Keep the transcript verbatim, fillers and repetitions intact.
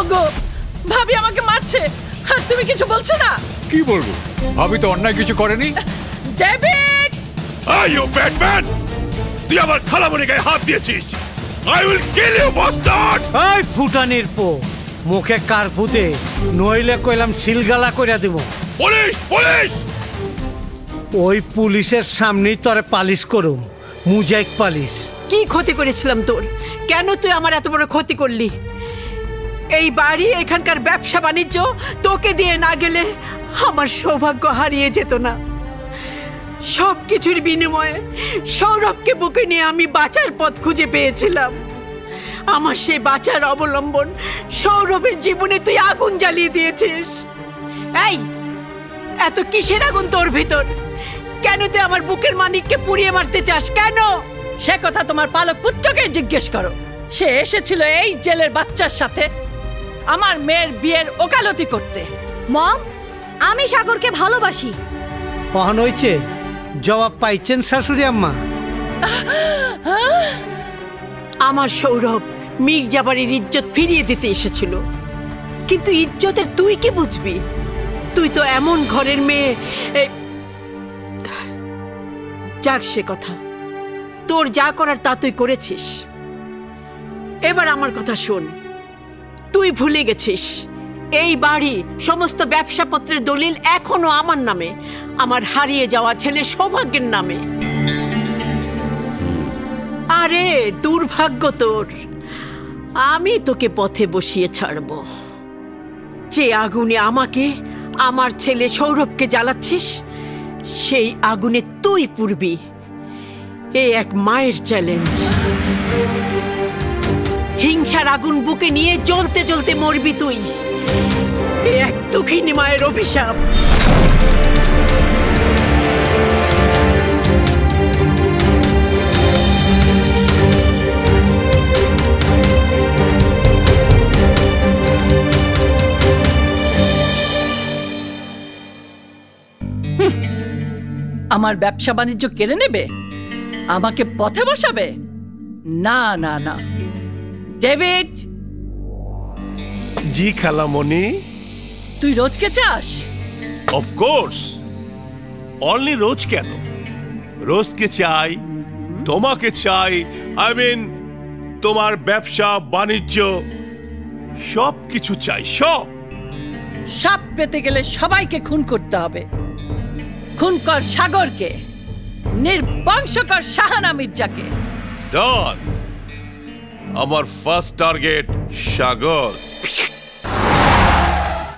সৌভাগ্য, ভাবি আমাকে মারছে আর তুমি কিছু বলছো না। কি বলবো, ভাবি তো অন্যায় কিছু করেনি। ডেভিড, আর ইউ ব্যাটম্যান, তুই আমার খালামণির গায়ে হাত দিয়েছিস। I will kill you bastard. এই ফুটানির পো, মুখে কারফু দে, নইলে কইলাম শিলগালা কইরা দেব। পুলিশ পুলিশ, ওই পুলিশের সামনেই তোরে পালিশ করুম, মুজাইক পালিশ। কি ক্ষতি করেছিলাম তোর? কেন তুই আমার এত বড় ক্ষতি করলি? এই বাড়ি, এখানকার ব্যবসা বাণিজ্য তোকে দিয়ে না গেলে আমার সৌভাগ্য হারিয়ে যেত না। সব কিছুর বিনিময়ে সৌরভকে বুকে নিয়ে আমি বাঁচার পথ খুঁজে পেয়েছিলাম। আমার সেই বাঁচার অবলম্বন সৌরভের জীবনে তুই আগুন জ্বালিয়ে দিয়েছিস। এই এত কিসের আগুন তোর ভিতর? কেন তুই আমার বুকের মানিককে পুড়িয়ে মারতে চাস? কেন? সে কথা তোমার পালক পুত্রকে জিজ্ঞেস করো। সে এসেছিল এই জেলের বাচ্চার সাথে আমার মেয়ের বিয়ের ওকালতি করতে। মম, আমি সাগরকে ভালোবাসি। কখন হয়েছে? জবাব পাইছেন শাশুড়ি আম্মা? আমার সৌরভ মির্জা বাড়ির ইজ্জত ফিরিয়ে দিতে এসেছিল, কিন্তু ইজ্জতের তুই কি বুঝবি? তুই তো এমন ঘরের মেয়ে। যাক সে কথা, তোর যা করার তা তুই করেছিস। এবার আমার কথা শোন, তুই ভুলে গেছিস এই বাড়ি, সমস্ত ব্যবসাপত্রের দলিল এখনো আমার নামে, আমার হারিয়ে যাওয়া ছেলে সৌভাগ্যের নামে। আরে দুর্ভাগ্য তোর, আমি তোকে পথে বসিয়ে ছাড়ব। যে আগুনে আমাকে, আমার ছেলে সৌরভকে জ্বালাচ্ছিস, সেই আগুনে তুই পুড়বি। এ এক মায়ের চ্যালেঞ্জ। হিংসার আগুন বুকে নিয়ে জ্বলতে জ্বলতে মরবি তুই। এ এক দুঃখিনী মায়ের অভিশাপ। আমার ব্যবসা বাণিজ্য কেড়ে নেবে, আমাকে পথে বসাবে? না না না। ডেভিড। জি খালামণি। তুই রোজকে চাস? অফ কোর্স, অনলি রোজ কেন, রোজকে চাই, তোমাকে চাই। আই মিন তোমার ব্যবসা বাণিজ্য সব কিছু চাই। সব সব পেতে গেলে সবাইকে খুন করতে হবে। খুন কর সাগরকে, নির্বংশ কর শাহানা মির্জাকে। আমার ফার্স্ট টার্গেট সাগর।